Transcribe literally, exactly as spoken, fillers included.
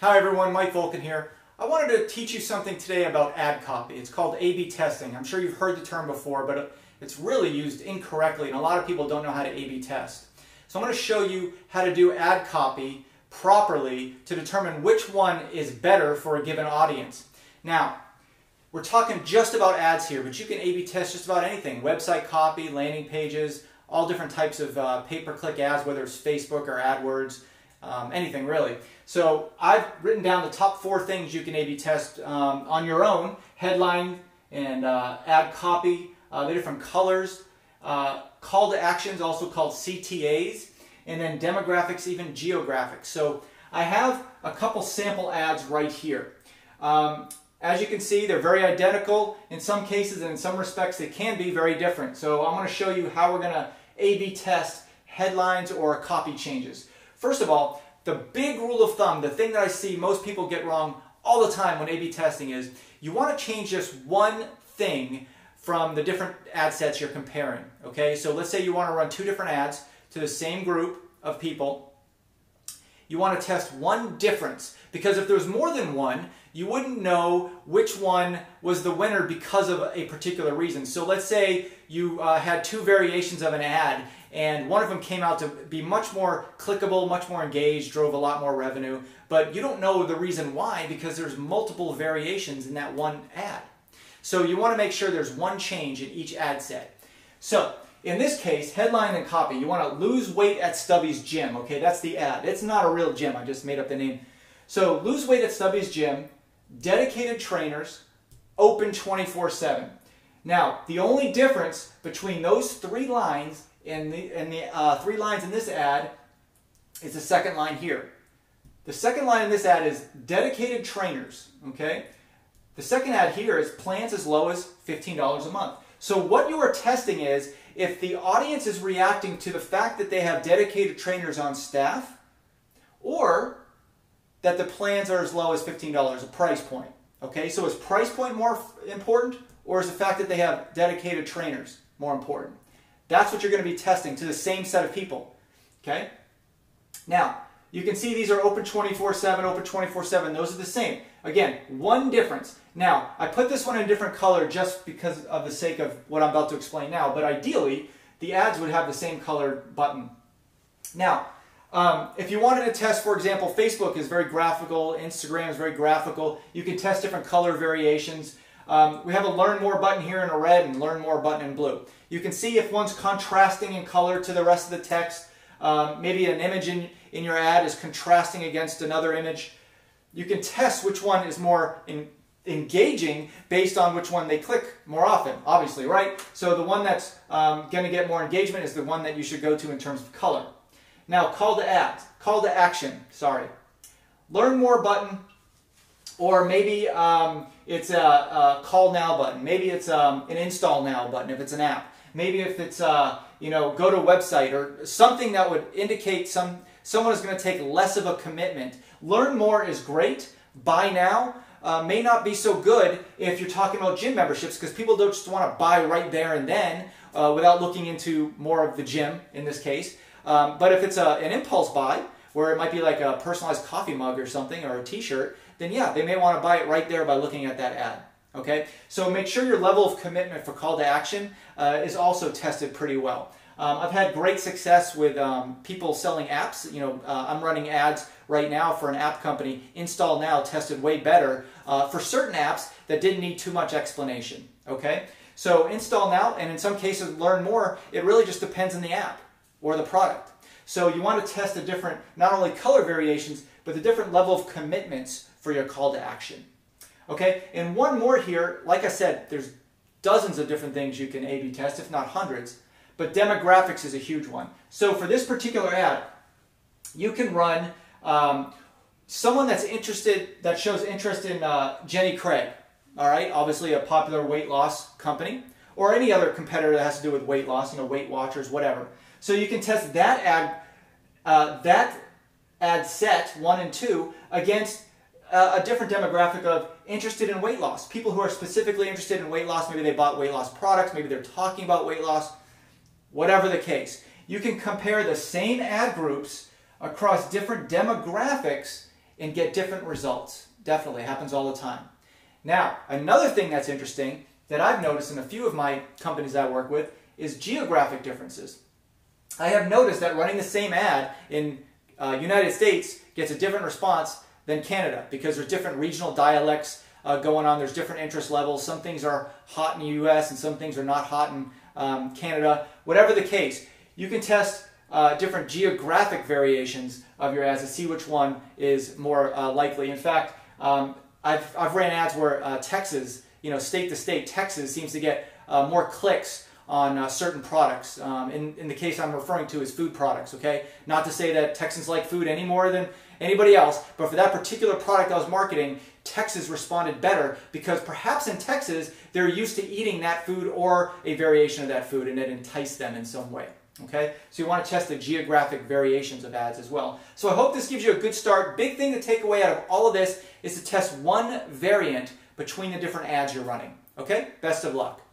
Hi everyone, Mike Volkin here. I wanted to teach you something today about ad copy. It's called A B testing. I'm sure you've heard the term before, but it's really used incorrectly and a lot of people don't know how to A B test. So I'm going to show you how to do ad copy properly to determine which one is better for a given audience. Now, we're talking just about ads here, but you can A B test just about anything. Website copy, landing pages, all different types of uh, pay-per-click ads, whether it's Facebook or AdWords. Um, anything really. So I've written down the top four things you can A B test um, on your own: headline and uh, ad copy, uh, the different colors, uh, call to actions, also called C T As, and then demographics, even geographics. So I have a couple sample ads right here. Um, as you can see, they're very identical in some cases, and in some respects they can be very different. So I'm going to show you how we're going to A B test headlines or copy changes. First of all, the big rule of thumb, the thing that I see most people get wrong all the time when A B testing is, you want to change just one thing from the different ad sets you're comparing, okay? So let's say you want to run two different ads to the same group of people. You want to test one difference, because if there's more than one, you wouldn't know which one was the winner because of a particular reason. So let's say you uh, had two variations of an ad, and one of them came out to be much more clickable, much more engaged, drove a lot more revenue, but you don't know the reason why because there's multiple variations in that one ad. So you want to make sure there's one change in each ad set. So in this case, headline and copy, you want to lose weight at Stubby's Gym. Okay, that's the ad. It's not a real gym. I just made up the name. So lose weight at Stubby's Gym, dedicated trainers, open twenty-four seven. Now, the only difference between those three lines and the, and the uh, three lines in this ad is the second line here. The second line in this ad is dedicated trainers, okay? The second ad here is plans as low as fifteen dollars a month. So what you are testing is if the audience is reacting to the fact that they have dedicated trainers on staff, or that the plans are as low as fifteen dollars a price point, okay? So is price point more important, or is the fact that they have dedicated trainers more important? That's what you're going to be testing to the same set of people, okay? Now, you can see these are open twenty-four seven, open twenty-four seven. Those are the same. Again, one difference. Now, I put this one in a different color just because of the sake of what I'm about to explain now, but ideally, the ads would have the same colored button. Now, Um, if you wanted to test, for example, Facebook is very graphical, Instagram is very graphical, you can test different color variations. Um, we have a learn more button here in a red and learn more button in blue. You can see if one's contrasting in color to the rest of the text. Um, maybe an image in, in your ad is contrasting against another image. You can test which one is more in, engaging based on which one they click more often, obviously, right? So the one that's um, going to get more engagement is the one that you should go to in terms of color. Now, call to act, call to action, sorry. Learn more button, or maybe um, it's a, a call now button. Maybe it's um, an install now button if it's an app. Maybe if it's, uh, you know, go to website or something that would indicate some someone is going to take less of a commitment. Learn more is great. Buy now uh, may not be so good if you're talking about gym memberships, because people don't just want to buy right there and then uh, without looking into more of the gym in this case. Um, but if it's a, an impulse buy, where it might be like a personalized coffee mug or something, or a t-shirt, then yeah, they may want to buy it right there by looking at that ad. Okay? So make sure your level of commitment for call to action uh, is also tested pretty well. Um, I've had great success with um, people selling apps. You know, uh, I'm running ads right now for an app company. Install Now tested way better uh, for certain apps that didn't need too much explanation. Okay? So Install Now, and in some cases Learn More, it really just depends on the app or the product. So you want to test the different, not only color variations, but the different level of commitments for your call to action. Okay, and one more here, like I said, there's dozens of different things you can A B test, if not hundreds, but demographics is a huge one. So for this particular ad, you can run um, someone that's interested, that shows interest in uh, Jenny Craig, all right, obviously a popular weight loss company, or any other competitor that has to do with weight loss, you know, Weight Watchers, whatever. So you can test that ad, uh, that ad set one and two against uh, a different demographic of interested in weight loss. People who are specifically interested in weight loss, maybe they bought weight loss products, maybe they're talking about weight loss, whatever the case. You can compare the same ad groups across different demographics and get different results. Definitely happens all the time. Now, another thing that's interesting that I've noticed in a few of my companies I work with is geographic differences. I have noticed that running the same ad in uh, United States gets a different response than Canada because there's different regional dialects uh, going on. There's different interest levels. Some things are hot in the U S and some things are not hot in um, Canada. Whatever the case, you can test uh, different geographic variations of your ads to see which one is more uh, likely. In fact, um, I've, I've ran ads where uh, Texas, you know, state to state, Texas seems to get uh, more clicks on uh, certain products. Um, in, in the case I'm referring to is food products, okay? Not to say that Texans like food any more than anybody else, but for that particular product I was marketing, Texas responded better because perhaps in Texas they're used to eating that food or a variation of that food, and it enticed them in some way, okay? So you want to test the geographic variations of ads as well. So I hope this gives you a good start. Big thing to take away out of all of this is to test one variant between the different ads you're running, okay? Best of luck.